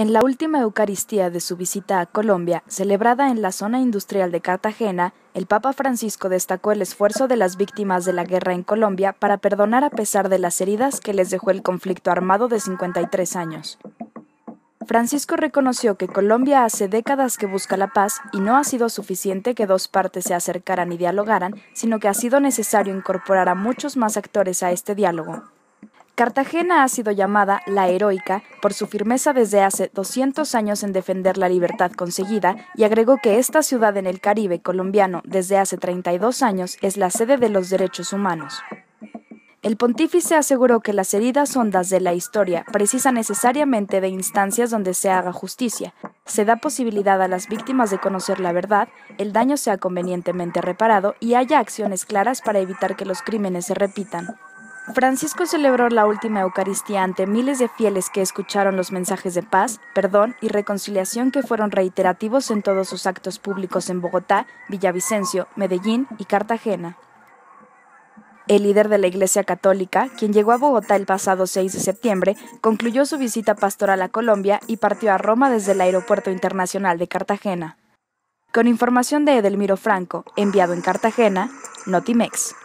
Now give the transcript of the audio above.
En la última Eucaristía de su visita a Colombia, celebrada en la zona industrial de Cartagena, el Papa Francisco destacó el esfuerzo de las víctimas de la guerra en Colombia para perdonar a pesar de las heridas que les dejó el conflicto armado de 53 años. Francisco reconoció que Colombia hace décadas que busca la paz y no ha sido suficiente que dos partes se acercaran y dialogaran, sino que ha sido necesario incorporar a muchos más actores a este diálogo. Cartagena ha sido llamada la heroica por su firmeza desde hace 200 años en defender la libertad conseguida, y agregó que esta ciudad en el Caribe colombiano desde hace 32 años es la sede de los derechos humanos. El pontífice aseguró que las heridas hondas de la historia precisan necesariamente de instancias donde se haga justicia, se da posibilidad a las víctimas de conocer la verdad, el daño sea convenientemente reparado y haya acciones claras para evitar que los crímenes se repitan. Francisco celebró la última Eucaristía ante miles de fieles que escucharon los mensajes de paz, perdón y reconciliación que fueron reiterativos en todos sus actos públicos en Bogotá, Villavicencio, Medellín y Cartagena. El líder de la Iglesia Católica, quien llegó a Bogotá el pasado 6 de septiembre, concluyó su visita pastoral a Colombia y partió a Roma desde el Aeropuerto Internacional de Cartagena. Con información de Edelmiro Franco, enviado en Cartagena, Notimex.